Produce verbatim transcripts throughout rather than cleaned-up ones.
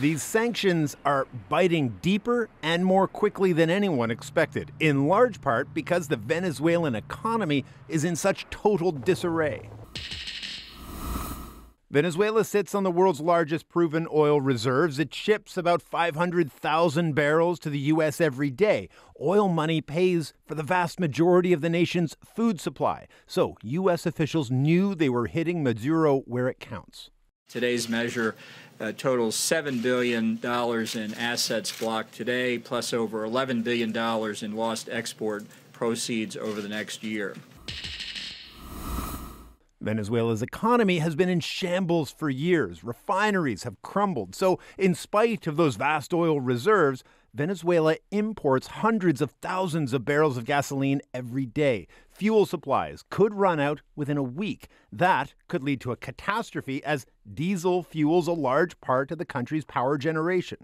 These sanctions are biting deeper and more quickly than anyone expected, in large part because the Venezuelan economy is in such total disarray. Venezuela sits on the world's largest proven oil reserves. It ships about five hundred thousand barrels to the U S every day. Oil money pays for the vast majority of the nation's food supply. So U S officials knew they were hitting Maduro where it counts. Today's measure uh, totals seven billion dollars in assets blocked today, plus over eleven billion dollars in lost export proceeds over the next year. Venezuela's economy has been in shambles for years. Refineries have crumbled. So, in spite of those vast oil reserves, Venezuela imports hundreds of thousands of barrels of gasoline every day. Fuel supplies could run out within a week. That could lead to a catastrophe, as diesel fuels a large part of the country's power generation.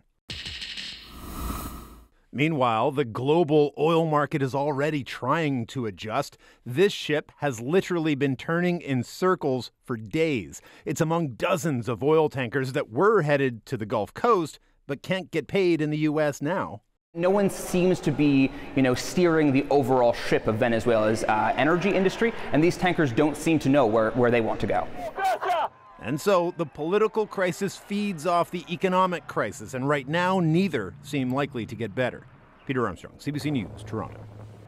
Meanwhile, the global oil market is already trying to adjust. This ship has literally been turning in circles for days. It's among dozens of oil tankers that were headed to the Gulf Coast but can't get paid in the U S now. No one seems to be, you know, steering the overall ship of Venezuela's uh, energy industry, and these tankers don't seem to know where, where they want to go. And so the political crisis feeds off the economic crisis, and right now neither seem likely to get better. Peter Armstrong, C B C News, Toronto.